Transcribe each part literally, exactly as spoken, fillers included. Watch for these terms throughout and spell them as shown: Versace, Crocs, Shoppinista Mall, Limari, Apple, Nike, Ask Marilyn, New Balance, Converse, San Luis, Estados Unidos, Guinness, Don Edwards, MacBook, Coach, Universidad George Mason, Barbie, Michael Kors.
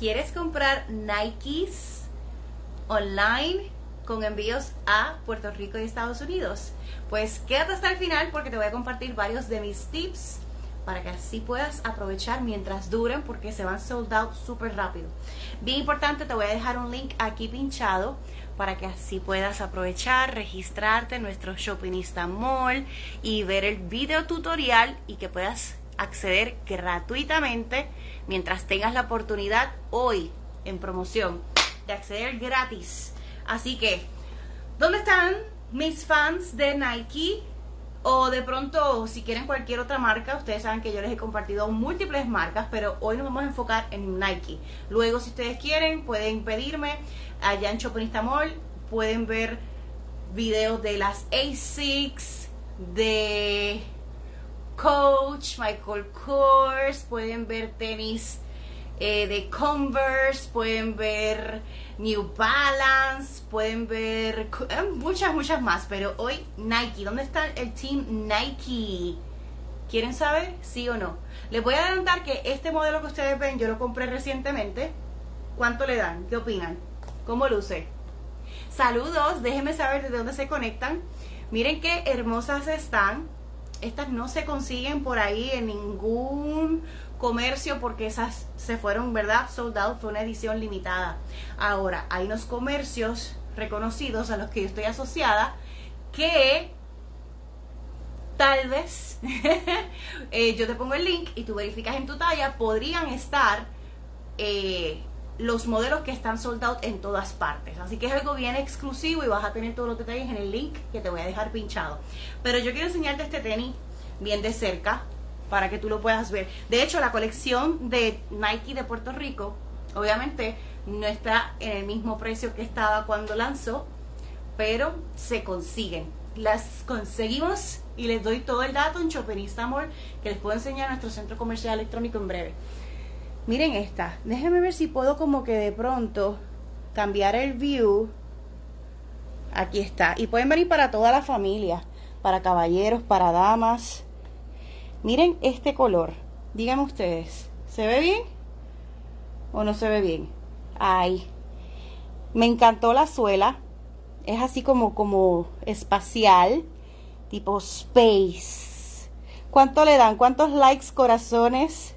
¿Quieres comprar Nikes online con envíos a Puerto Rico y Estados Unidos? Pues quédate hasta el final porque te voy a compartir varios de mis tips para que así puedas aprovechar mientras duren, porque se van sold out súper rápido. Bien importante, te voy a dejar un link aquí pinchado para que así puedas aprovechar, registrarte en nuestro Shoppinista Mall y ver el video tutorial y que puedas acceder gratuitamente mientras tengas la oportunidad hoy en promoción de acceder gratis. Así que, ¿dónde están mis fans de Nike? O de pronto, si quieren cualquier otra marca, ustedes saben que yo les he compartido múltiples marcas, pero hoy nos vamos a enfocar en Nike. Luego, si ustedes quieren, pueden pedirme allá en Shoppinista Mall, pueden ver videos de las A seis, de Coach, Michael Kors, pueden ver tenis eh, de Converse, pueden ver New Balance, pueden ver muchas, muchas más. Pero hoy Nike, ¿dónde está el team Nike? ¿Quieren saber? ¿Sí o no? Les voy a adelantar que este modelo que ustedes ven, yo lo compré recientemente. ¿Cuánto le dan? ¿Qué opinan? ¿Cómo luce? Saludos, déjenme saber desde dónde se conectan. Miren qué hermosas están. Estas no se consiguen por ahí en ningún comercio porque esas se fueron, ¿verdad? Sold out, fue una edición limitada. Ahora, hay unos comercios reconocidos a los que yo estoy asociada que tal vez eh, yo te pongo el link y tú verificas en tu talla, podrían estar eh, los modelos que están sold out en todas partes. Así que es algo bien exclusivo y vas a tener todos los detalles en el link que te voy a dejar pinchado. Pero yo quiero enseñarte este tenis bien de cerca para que tú lo puedas ver. De hecho, la colección de Nike de Puerto Rico, obviamente, no está en el mismo precio que estaba cuando lanzó, pero se consiguen. Las conseguimos y les doy todo el dato en Shoppinista Mall, que les puedo enseñar en nuestro centro comercial electrónico en breve. Miren esta, déjenme ver si puedo como que de pronto cambiar el view. Aquí está, y pueden venir para toda la familia, para caballeros, para damas. Miren este color, díganme ustedes, ¿se ve bien o no se ve bien? Ay, me encantó la suela, es así como, como espacial, tipo space. ¿Cuánto le dan? ¿Cuántos likes, corazones,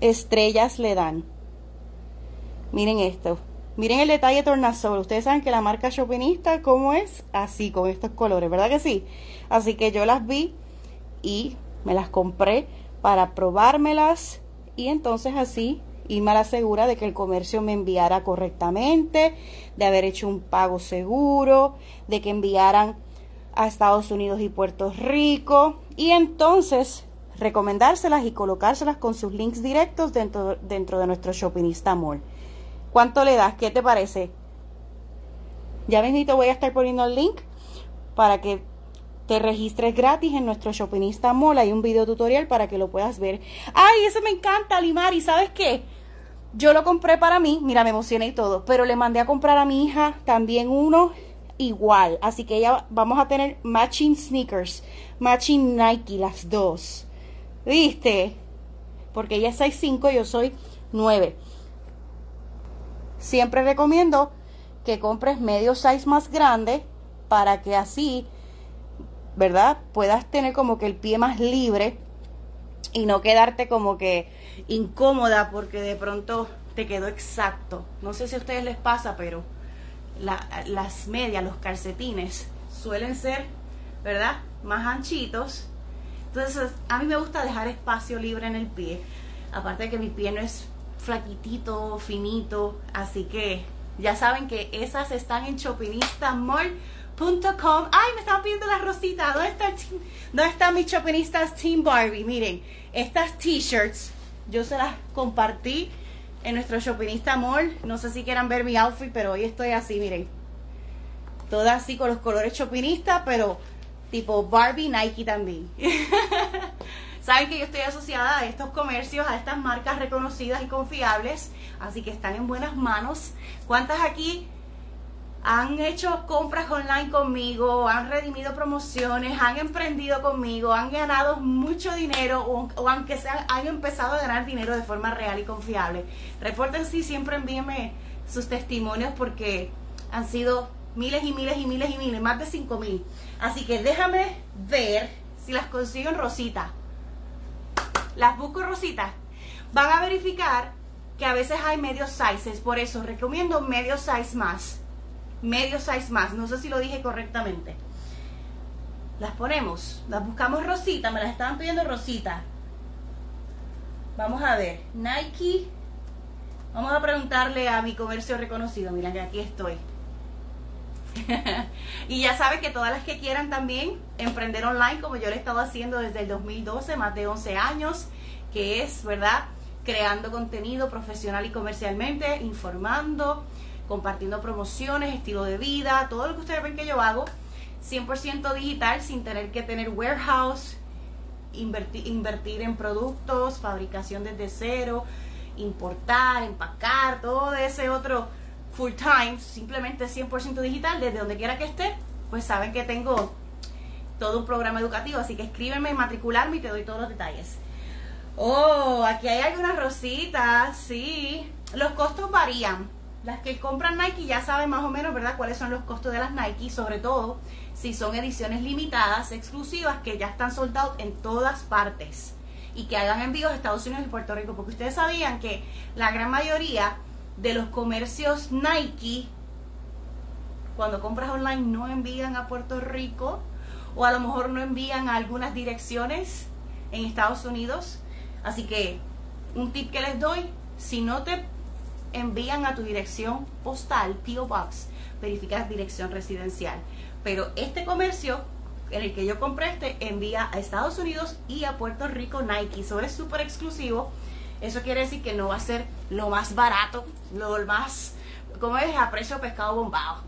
estrellas le dan? Miren esto, miren el detalle tornasol. Ustedes saben que la marca Shoppinista, ¿cómo es? Así, con estos colores, ¿verdad que sí? Así que yo las vi y me las compré para probármelas y entonces así irme a la segura de que el comercio me enviara correctamente, de haber hecho un pago seguro, de que enviaran a Estados Unidos y Puerto Rico, y entonces recomendárselas y colocárselas con sus links directos dentro, dentro de nuestro Shoppinista Mall. ¿Cuánto le das? ¿Qué te parece? Ya mismito voy a estar poniendo el link para que te registres gratis en nuestro Shoppinista Mall. Hay un video tutorial para que lo puedas ver. ¡Ay, eso me encanta, Limari! ¿Sabes qué? Yo lo compré para mí. Mira, me emocioné y todo. Pero le mandé a comprar a mi hija también uno igual. Así que ya vamos a tener matching sneakers, matching Nike, las dos. ¿Viste? Porque ella es seis cinco y yo soy nueve. Siempre recomiendo que compres medio size más grande para que así, ¿verdad?, puedas tener como que el pie más libre y no quedarte como que incómoda porque de pronto te quedó exacto. No sé si a ustedes les pasa, pero la, las medias, los calcetines suelen ser, ¿verdad?, más anchitos. Entonces, a mí me gusta dejar espacio libre en el pie. Aparte de que mi pie no es flaquitito, finito. Así que ya saben que esas están en shoppinista mall punto com. ¡Ay, me están pidiendo las rositas! ¿Dónde, está ¿Dónde están mis shoppinistas Team Barbie? Miren, estas t-shirts yo se las compartí en nuestro Shoppinista Mall. No sé si quieran ver mi outfit, pero hoy estoy así, miren. Toda así con los colores shoppinistas, pero tipo Barbie, Nike también. Saben que yo estoy asociada a estos comercios, a estas marcas reconocidas y confiables, así que están en buenas manos. ¿Cuántas aquí han hecho compras online conmigo, han redimido promociones, han emprendido conmigo, han ganado mucho dinero o, o aunque sean, han empezado a ganar dinero de forma real y confiable. Repórtense y siempre envíenme sus testimonios porque han sido miles y miles y miles y miles, más de cinco mil. Así que déjame ver si las consigo en Rosita. Las busco, Rosita. Van a verificar que a veces hay medios sizes, por eso recomiendo medio size más. Medio size más, no sé si lo dije correctamente. Las ponemos, las buscamos Rosita, me las estaban pidiendo Rosita. Vamos a ver, Nike. Vamos a preguntarle a mi comercio reconocido, mira que aquí estoy. Y ya saben que todas las que quieran también emprender online, como yo lo he estado haciendo desde el dos mil doce, más de once años, que es, ¿verdad?, creando contenido profesional y comercialmente, informando, compartiendo promociones, estilo de vida, todo lo que ustedes ven que yo hago, cien por ciento digital, sin tener que tener warehouse, invertir, invertir en productos, fabricación desde cero, importar, empacar, todo ese otro full time, simplemente cien por ciento digital, desde donde quiera que esté, pues saben que tengo todo un programa educativo, así que escríbeme, matricularme y te doy todos los detalles. Oh, aquí hay algunas rositas, sí. Los costos varían. Las que compran Nike ya saben más o menos, ¿verdad?, cuáles son los costos de las Nike, sobre todo si son ediciones limitadas, exclusivas, que ya están sold out en todas partes y que hagan envíos a Estados Unidos y Puerto Rico, porque ustedes sabían que la gran mayoría de los comercios Nike, cuando compras online, no envían a Puerto Rico o a lo mejor no envían a algunas direcciones en Estados Unidos. Así que un tip que les doy, si no te envían a tu dirección postal, P O Box, verificas dirección residencial. Pero este comercio en el que yo compré este envía a Estados Unidos y a Puerto Rico Nike. Eso es súper exclusivo. Eso quiere decir que no va a ser lo más barato, lo más, como es, a precio pescado bombado.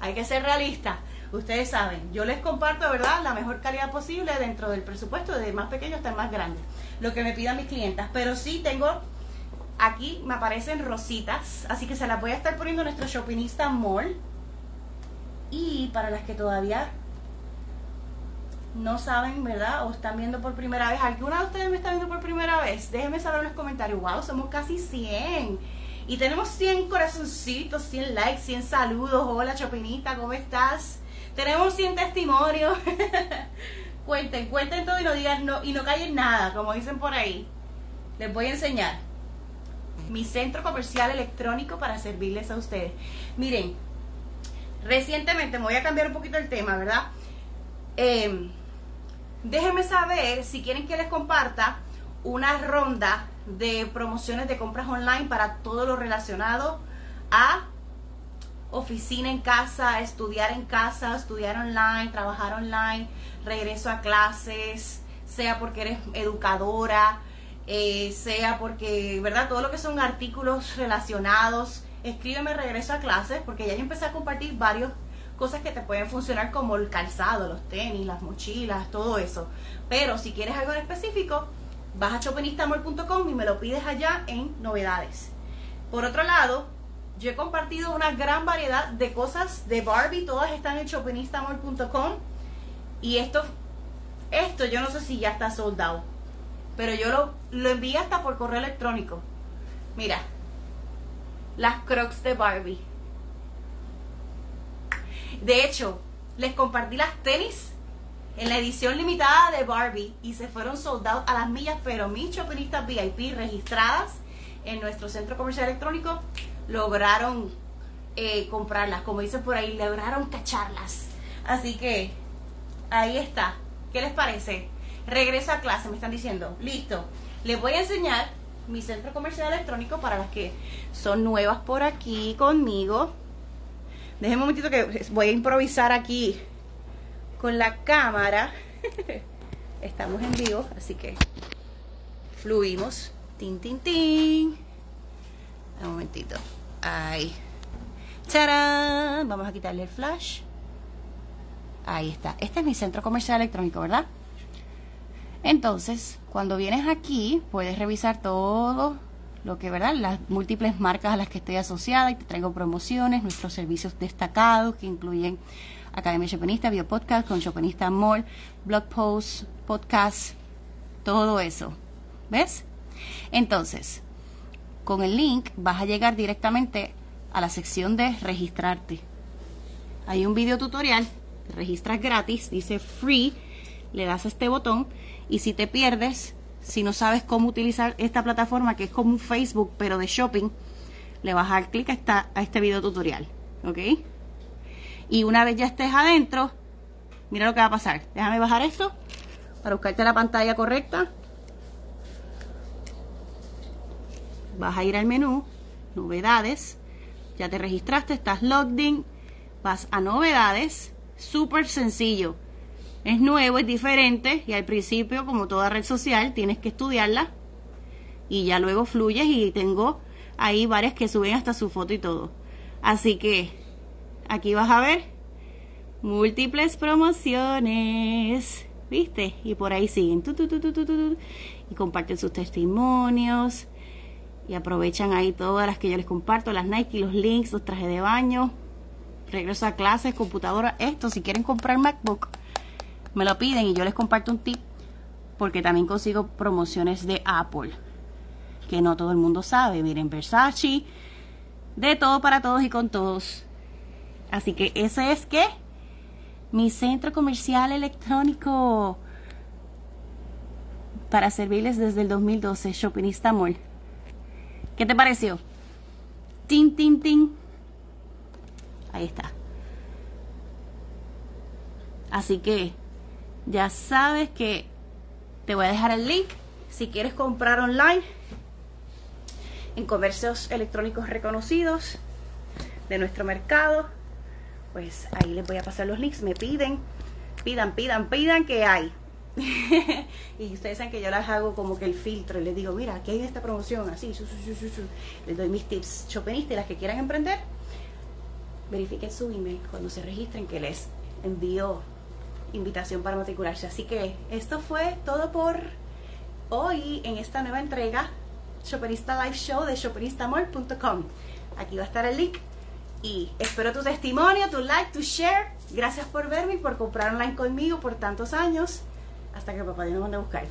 Hay que ser realista. Ustedes saben, yo les comparto, ¿verdad?, la mejor calidad posible dentro del presupuesto, desde el más pequeño hasta el más grande, lo que me pidan mis clientas. Pero sí tengo, aquí me aparecen rositas, así que se las voy a estar poniendo en nuestro Shoppinista Mall. Y para las que todavía no saben, ¿verdad?, o están viendo por primera vez, ¿alguna de ustedes me está viendo por primera vez? Déjenme saber en los comentarios. Wow, somos casi cien. Y tenemos cien corazoncitos, cien likes, cien saludos. Hola, Shoppinista, ¿cómo estás? Tenemos cien testimonios. Cuenten, cuenten todo y no digan no, y no callen nada, como dicen por ahí. Les voy a enseñar mi centro comercial electrónico para servirles a ustedes. Miren, recientemente, me voy a cambiar un poquito el tema, ¿verdad? Eh, déjenme saber si quieren que les comparta una ronda de promociones de compras online para todo lo relacionado a oficina en casa, estudiar en casa, estudiar online, trabajar online, regreso a clases, sea porque eres educadora, eh, sea porque, ¿verdad?, todo lo que son artículos relacionados. Escríbeme regreso a clases, porque ya yo empecé a compartir varias cosas que te pueden funcionar, como el calzado, los tenis, las mochilas, todo eso. Pero si quieres algo en específico, vas a shoppinista mall punto com y me lo pides allá en novedades. Por otro lado, yo he compartido una gran variedad de cosas de Barbie, todas están en shoppinista mall punto com. Y esto, esto yo no sé si ya está sold out, pero yo lo, lo envié hasta por correo electrónico. Mira, las Crocs de Barbie. De hecho, les compartí las tenis en la edición limitada de Barbie y se fueron sold out a las millas, pero mis shoppinistas V I P registradas en nuestro centro comercial electrónico lograron eh, comprarlas, como dicen por ahí, lograron cacharlas. Así que ahí está. ¿Qué les parece? Regreso a clase, me están diciendo. Listo, les voy a enseñar mi centro comercial electrónico para las que son nuevas por aquí conmigo. Déjenme un momentito que voy a improvisar aquí con la cámara. Estamos en vivo, así que fluimos. Tin, tin, tin. Un momentito. Ahí. ¡Tarán! Vamos a quitarle el flash. Ahí está. Este es mi centro comercial electrónico, ¿verdad? Entonces, cuando vienes aquí, puedes revisar todo lo que, ¿verdad?, las múltiples marcas a las que estoy asociada, y te traigo promociones, nuestros servicios destacados que incluyen Academia Shoppinista, Biopodcast, con Shoppinista Mall, blog posts, podcast, todo eso. ¿Ves? Entonces, con el link vas a llegar directamente a la sección de registrarte. Hay un video tutorial, te registras gratis, dice free, le das a este botón, y si te pierdes, si no sabes cómo utilizar esta plataforma, que es como un Facebook pero de shopping, le vas a dar clic a, esta, a este video tutorial, ¿ok? Y una vez ya estés adentro, mira lo que va a pasar. Déjame bajar esto para buscarte la pantalla correcta. Vas a ir al menú, novedades, ya te registraste, estás logged in, vas a novedades, súper sencillo. Es nuevo, es diferente, y al principio, como toda red social, tienes que estudiarla y ya luego fluyes, y tengo ahí varias que suben hasta su foto y todo. Así que aquí vas a ver múltiples promociones, ¿viste? Y por ahí siguen tu, tu, tu, tu, tu, tu, y comparten sus testimonios y aprovechan ahí todas las que yo les comparto, las Nike, los links, los trajes de baño, regreso a clases, computadora, esto. Si quieren comprar MacBook, me lo piden y yo les comparto un tip, porque también consigo promociones de Apple que no todo el mundo sabe. Miren, Versace, de todo, para todos y con todos. Así que ese es que mi centro comercial electrónico para servirles desde el dos mil doce, Shoppinista Mall. ¿Qué te pareció? Tin, tin, tin. Ahí está. Así que ya sabes que te voy a dejar el link si quieres comprar online en comercios electrónicos reconocidos de nuestro mercado. Pues ahí les voy a pasar los links. Me piden, pidan, pidan, pidan que hay. Y ustedes saben que yo las hago como que el filtro y les digo, mira, aquí hay esta promoción, así, su, su, su, su, su. Les doy mis tips shoppinistas, y las que quieran emprender, verifiquen su email cuando se registren, que les envío invitación para matricularse. Así que esto fue todo por hoy en esta nueva entrega Shoppinista Live Show de shoppinista mall punto com. Aquí va a estar el link y espero tu testimonio, tu like, tu share. Gracias por verme y por comprar online conmigo por tantos años, hasta que papá Dios nos mande a buscar.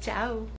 Chao.